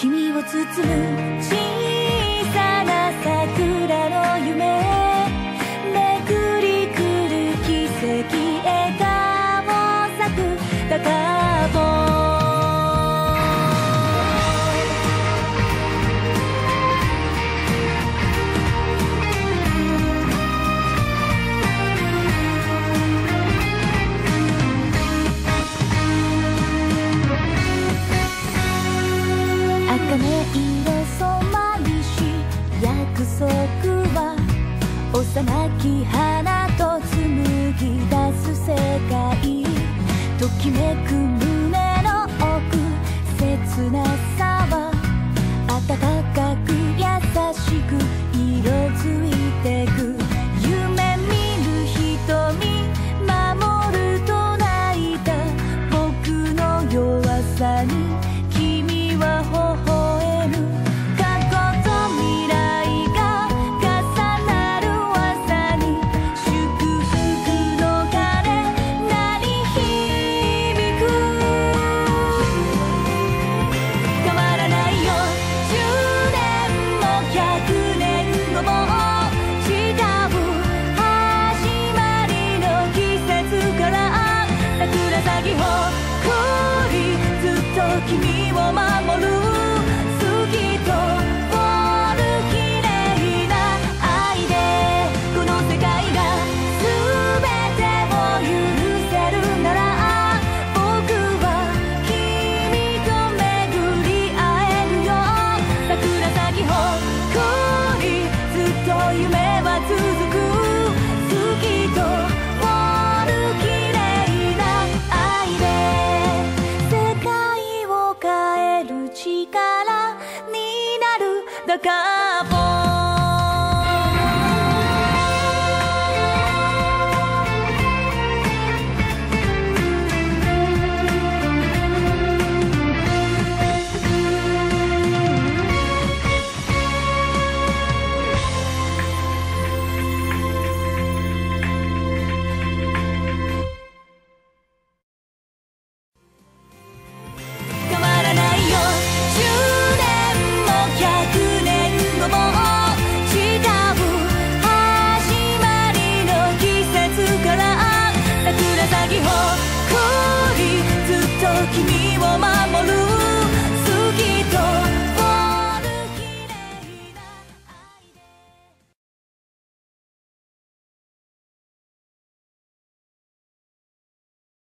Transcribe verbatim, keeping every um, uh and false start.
君を包む小さな桜の夢めくりくる奇跡へ顔を咲く高ぼう幼き花と紡ぎ出す世界ときめく胸の奥切なさは温かく優しく色づいてく夢見る瞳守ると泣いた僕の弱さに君は微笑むだから